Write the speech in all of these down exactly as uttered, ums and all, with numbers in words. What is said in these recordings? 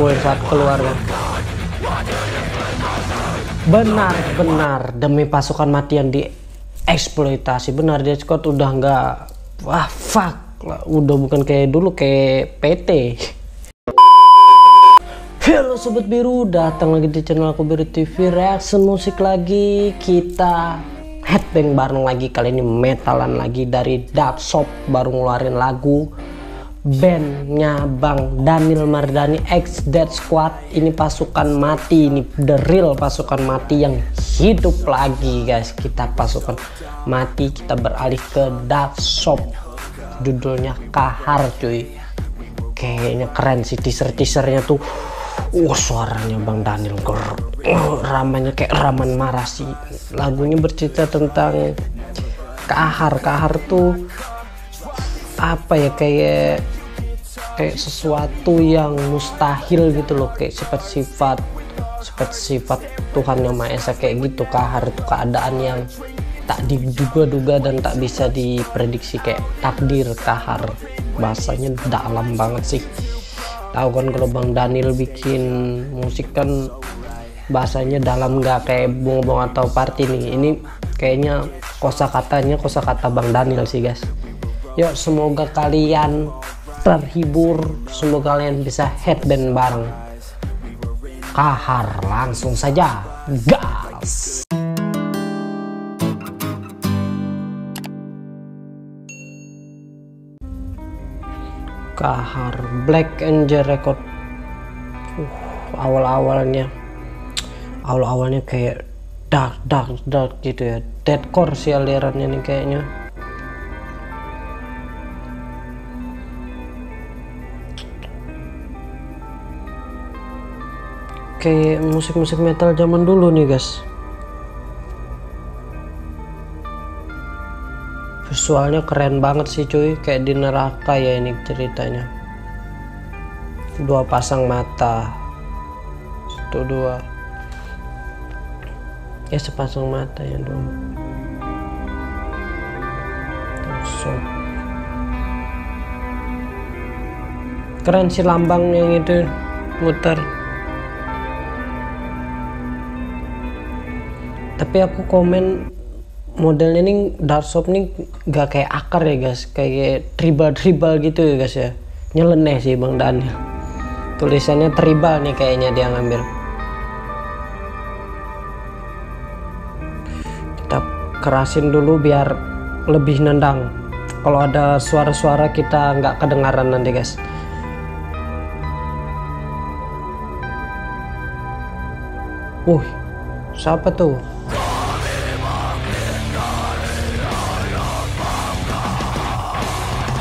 kuil saat keluar. Benar-benar demi pasukan mati yang dieksploitasi. Benar, DeadSquad udah nggak, wah fuck lah, udah bukan kayak dulu, kayak P T. Halo Sobat Biru, datang lagi di channel aku Biru T V, reaction musik lagi. Kita headbang bareng lagi, kali ini metalan lagi. Dari Dark Shop baru ngeluarin lagu, bandnya Bang Daniel Mardani ex DeadSquad. Ini pasukan mati, ini the real pasukan mati yang hidup lagi guys. Kita pasukan mati, kita beralih ke Dark Shop, judulnya Kahar cuy. Kayaknya keren sih teaser-teasernya tuh. Oh, suaranya Bang Daniel Gorus, oh, ramanya kayak Raman Marasi. Lagunya bercerita tentang Kahar. Kahar tuh apa ya, kayak kayak sesuatu yang mustahil gitu loh, kayak sifat-sifat sifat-sifat Tuhan Yang Maha Esa kayak gitu. Kahar itu keadaan yang tak diduga-duga dan tak bisa diprediksi, kayak takdir kahar. Bahasanya dalam banget sih, tahu kan kalau Bang Daniel bikin musik kan bahasanya dalam, nggak kayak Bung-Bung atau Party nih. Ini kayaknya kosakatanya kosakata Bang Daniel sih guys. Yuk, semoga kalian terhibur, semoga kalian bisa headband bareng Kahar. Langsung saja gas. Kahar, Black Angel Record. uh, awal-awalnya awal-awalnya kayak dark dark dark gitu ya, deadcore sih alirannya nih kayaknya. Kayak musik-musik metal zaman dulu nih guys. Visualnya keren banget sih cuy, kayak di neraka ya ini ceritanya. Dua pasang mata, satu dua, ya sepasang mata ya dong. Keren sih lambangnya gitu, muter. Tapi aku komen modelnya nih Dark Shop nih gak kayak akar ya guys, kayak tribal-tribal gitu ya guys ya. Nyeleneh sih Bang Daniel, tulisannya tribal nih kayaknya dia ngambil. Kita kerasin dulu biar lebih nendang, kalau ada suara-suara kita nggak kedengaran nanti guys. Wuh, siapa tuh?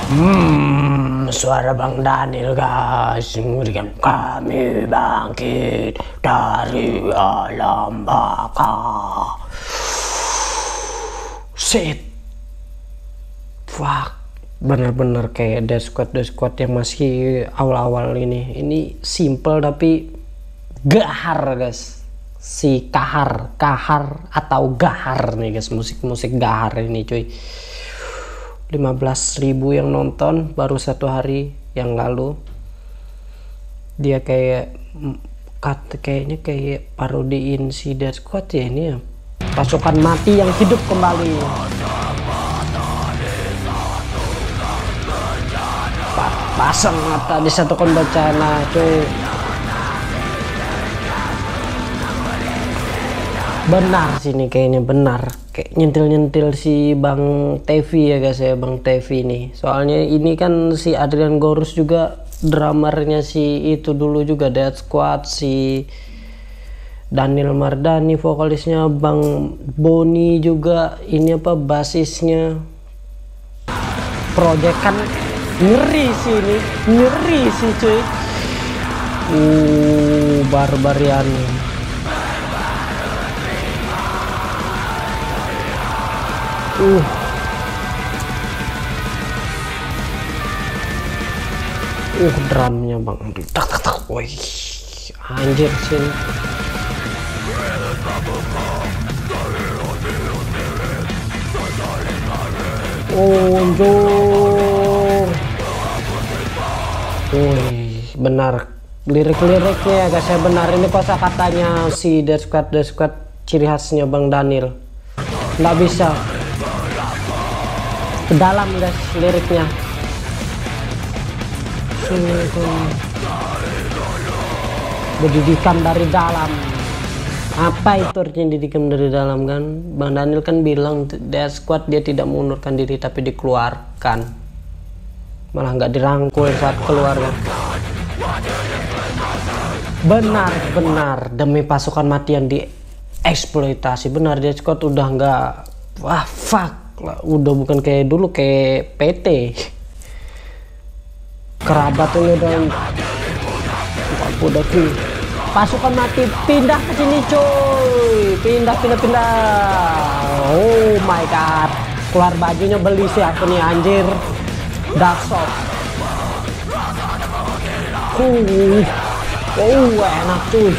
Hmm, suara Bang Daniel guys, mengerikan. Kami bangkit dari alam baka. Shit, fuck, bener-bener kayak DeadSquad DeadSquad yang masih awal-awal ini. Ini simple tapi gahar guys. Si kahar, kahar atau gahar nih guys, musik-musik gahar ini cuy. lima belas ribu yang nonton baru satu hari yang lalu. Dia kayak kat, kayaknya kayak parodiin si DeadSquad ya ini ya. Pasukan mati yang hidup kembali. Pasang mata disatukan bencana cuy. Benar sini kayaknya, benar kayak nyentil-nyentil si Bang T V ya guys ya, Bang T V nih. Soalnya ini kan si Adrian Gorus juga drummernya si itu dulu juga DeadSquad, si Daniel Mardani vokalisnya, Bang Boni juga ini apa basisnya. Project kan ngeri sih ini, ngeri sih cuy. Uh, barbarian. Uh. Uh, drumnya Bang. Tak tak tak. Woi. Anjir sini. Oh, anjir. Woi, benar lirik-liriknya agak saya benar. Ini kosa katanya si DeadSquad, DeadSquad ciri khasnya Bang Daniel, nggak bisa ke dalam guys liriknya. Pendidikan dari dalam, apa itu artinya didikan dari dalam? Kan Bang Daniel kan bilang DeadSquad dia tidak mengundurkan diri tapi dikeluarkan, malah nggak dirangkul saat keluar kan. Benar-benar demi pasukan mati yang dieksploitasi. Benar, DeadSquad udah nggak, wah fuck lah, udah bukan kayak dulu kayak P T. Kerabat ini dan udah cuy, pasukan mati pindah ke sini cuy, pindah pindah pindah. Oh my god, keluar bajunya beli sih aku nih anjir, Dark Shop. Uh. Oh enak cuy.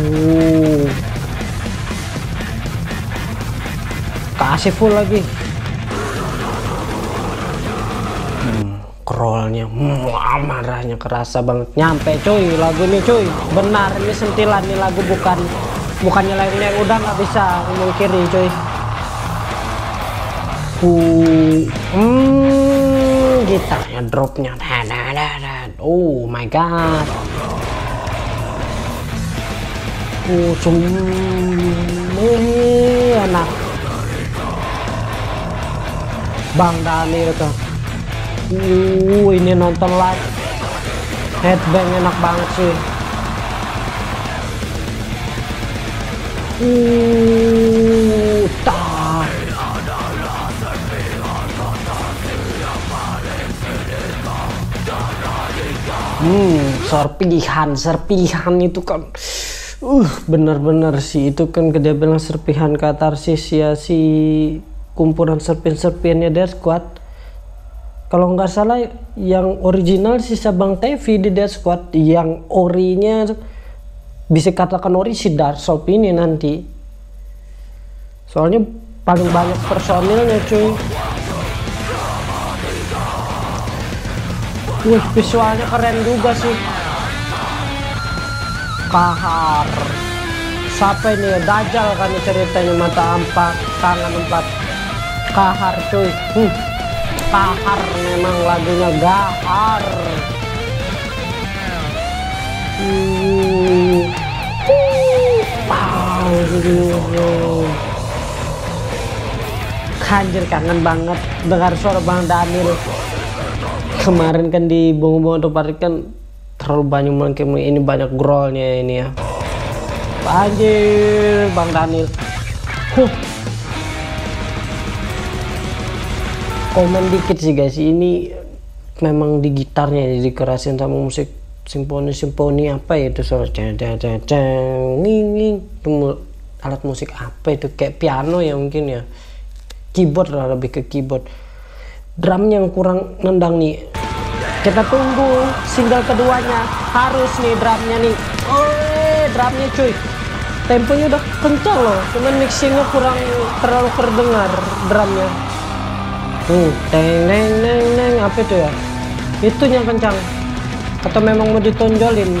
Uh. Kasih full lagi. Hmm, crawlnya, hmm, marahnya kerasa banget. Nyampe cuy lagu ini cuy. Benar ini sentilan nih lagu, bukan bukannya lainnya yang udah nggak bisa mengkiri cuy. Uh, hmm, gitarnya dropnya, oh my god, uh, cum, eh, enak, Bang Daniel tuh, uh, ini nonton live, headbang enak banget sih, uh, tak. Hmm, serpihan, serpihan itu kan, uh, bener-bener sih itu kan dia bilang serpihan katarsis ya si kumpulan serpihan-serpihannya DeadSquad. Kalau nggak salah yang original si Sabang T V di DeadSquad, yang orinya bisa katakan ori si Dark Shop ini nanti. Soalnya paling banyak personilnya cuy. Wih, visualnya keren juga sih. Kahar, siapa ini ya? Dajjal kan ceritanya, mata empat, tangan empat. Kahar cuy, hmm. Kahar memang lagunya gahar. Hmm. Wow. Anjir kangen banget dengar suara Bang Daniel. Kemarin kan di bongong-bongong tuh kan terlalu banyak mungkin, ini banyak growlnya ini ya. Anjir Bang Daniel. Huh. Komen dikit sih guys, ini memang di gitarnya jadi kerasin sama musik simfoni-simfoni apa ya itu suara ceng ceng nging alat musik apa itu kayak piano ya mungkin ya. Keyboard lah, lebih ke keyboard. Drum yang kurang nendang nih, kita tunggu single keduanya. Harus nih drumnya nih, oh drumnya cuy, temponya udah kencang loh, cuman mixingnya kurang terlalu terdengar drumnya. Hmm, teng neng neng neng apa itu ya, itunya kencang atau memang mau ditonjolin.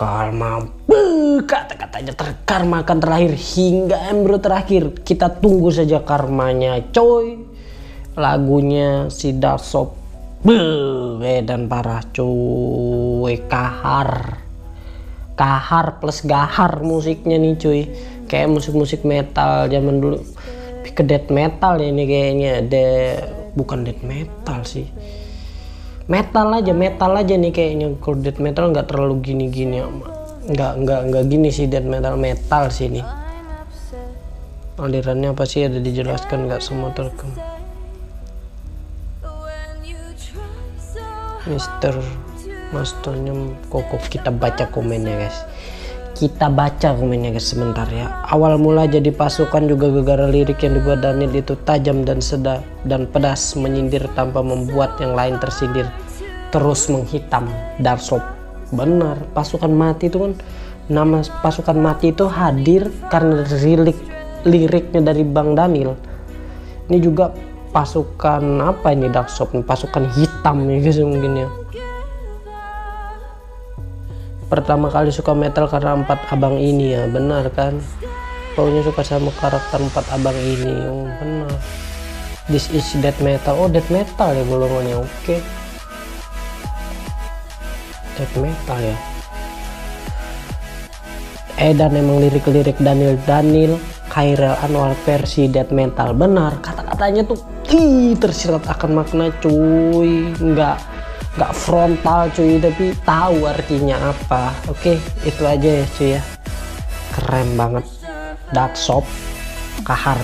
Karma, kata-katanya terkarmakan terakhir hingga embrio terakhir. Kita tunggu saja karmanya coy. Lagunya si Dark Shop dan parah cuy. Kahar, kahar plus gahar musiknya nih cuy, kayak musik-musik metal zaman dulu, ke death metal ya ini kayaknya. De bukan death metal sih, metal aja, metal aja nih kayaknya. Kalau death metal nggak terlalu gini-gini, nggak nggak nggak gini sih death metal, metal sih ini. Alirannya apa sih ada dijelaskan, nggak semua terkem. Mister Masternya kokoh, kita baca komennya guys, kita baca komennya guys sebentar ya. Awal mula jadi pasukan juga gara-gara lirik yang dibuat Daniel itu tajam dan sedap dan pedas, menyindir tanpa membuat yang lain tersindir, terus menghitam Dark Shop. Benar, pasukan mati itu kan, nama pasukan mati itu hadir karena lirik liriknya dari Bang Daniel. Ini juga pasukan apa ini, Dark Shop, pasukan hitam ya guys mungkin ya. Pertama kali suka metal karena empat abang ini ya, benar kan? Pokoknya suka sama karakter empat abang ini, oh, benar. This is death metal, oh death metal ya golongannya, oke. Okay. Death metal ya. Eh dan emang lirik-lirik Daniel Daniel Khairul Anwar versi death metal, benar. Kata-katanya tuh, ih, tersirat akan makna cuy, enggak. Gak frontal cuy, tapi tahu artinya apa. Oke, itu aja ya cuy ya, keren banget Dark Shop Kahar.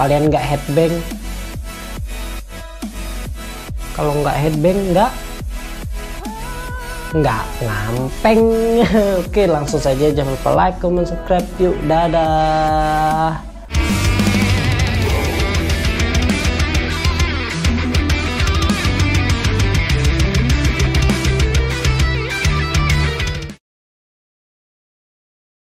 Kalian gak headbang? Kalau gak headbang gak gak ngampeng. Oke, langsung saja, jangan lupa like, comment, subscribe, yuk, dadah.